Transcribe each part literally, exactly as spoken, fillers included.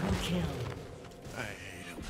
Double kill. I hate him.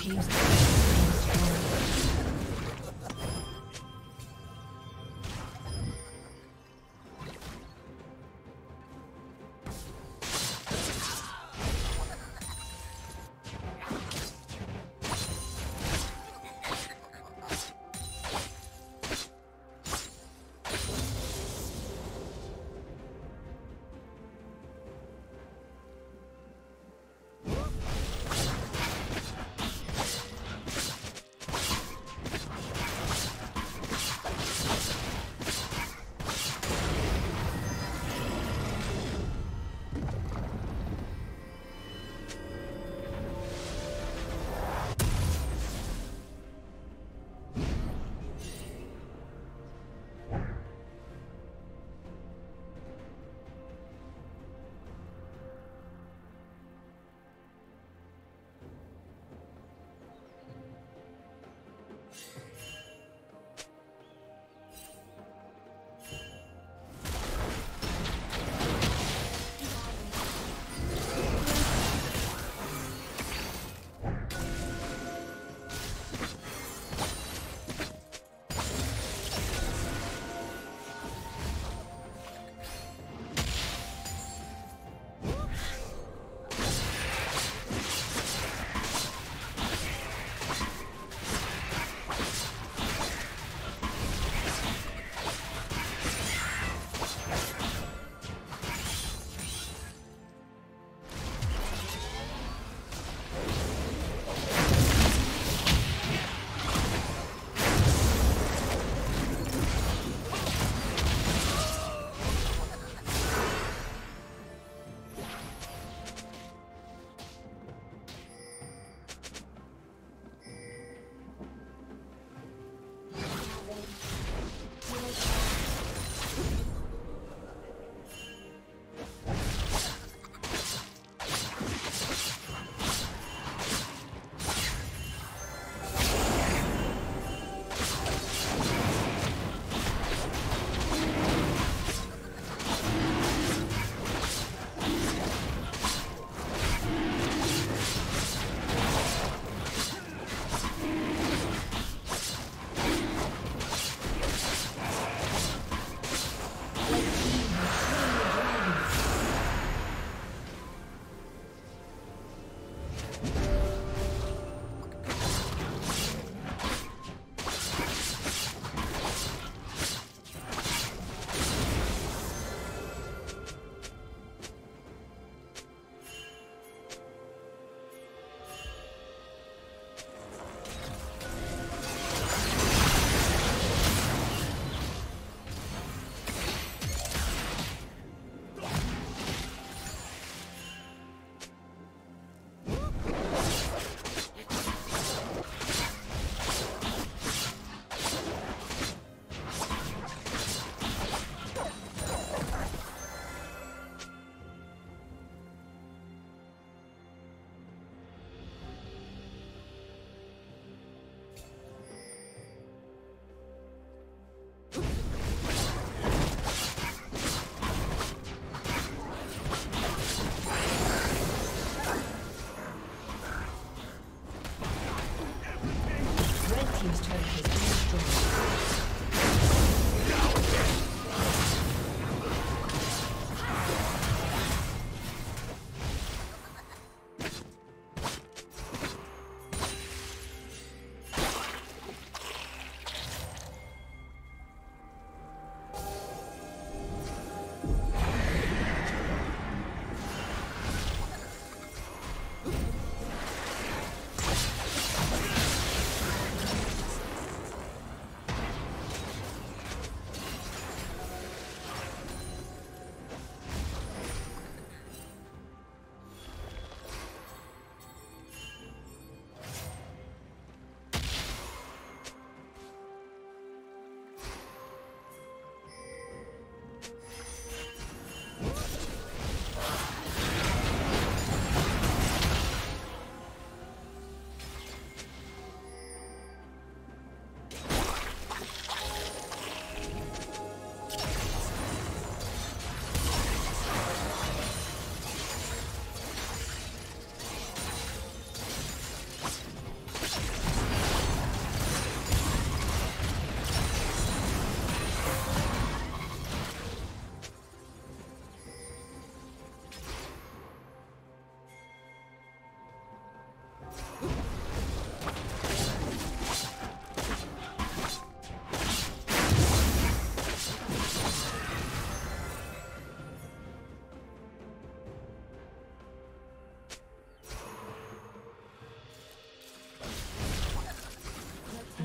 team's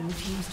Blue team's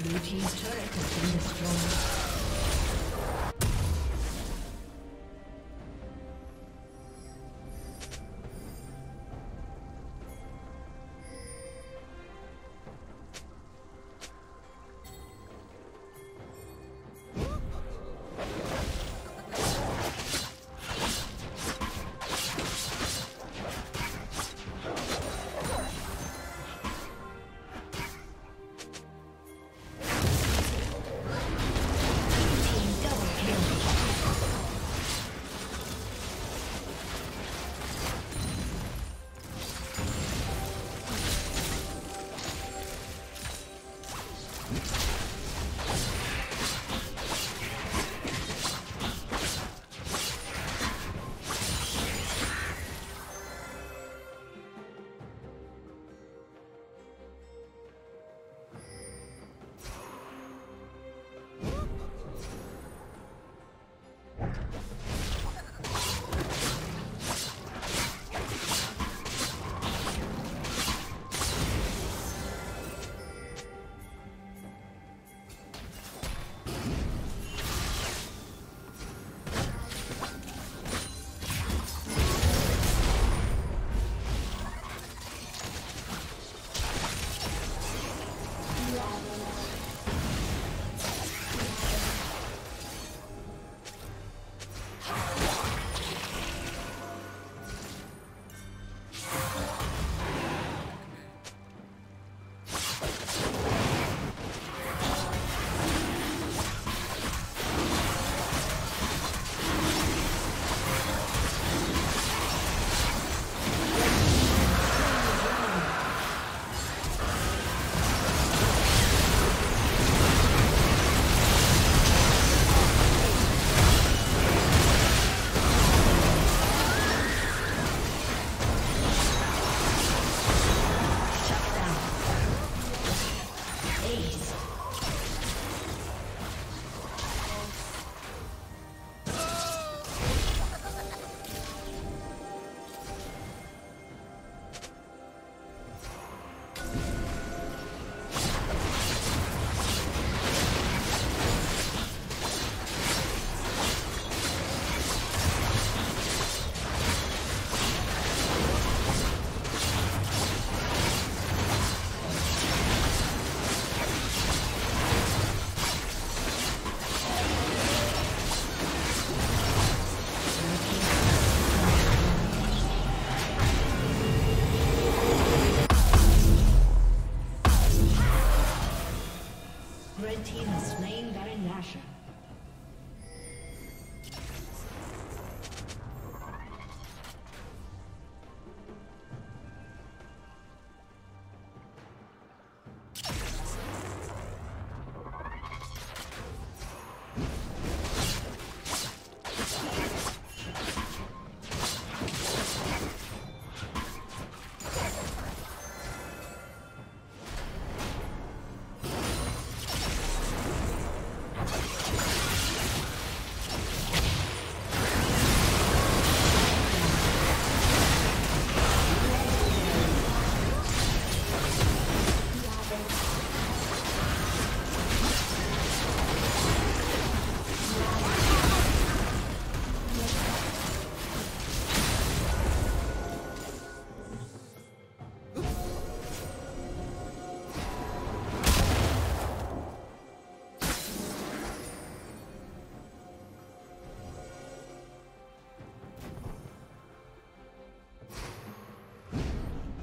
Blue team's turret has been destroyed.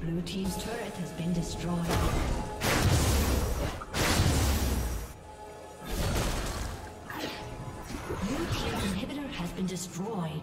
Blue team's turret has been destroyed. Blue team inhibitor has been destroyed.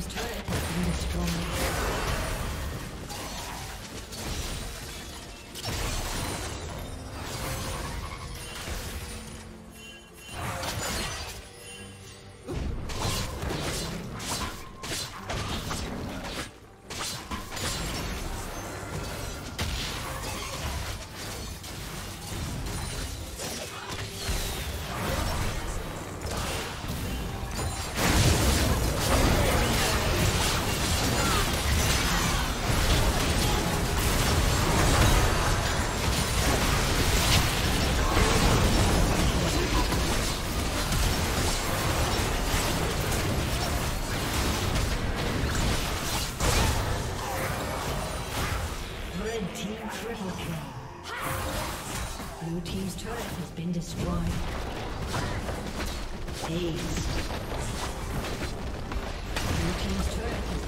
team's turret has been destroyed. Blue team's turret has been destroyed. Ace. Blue team's turret has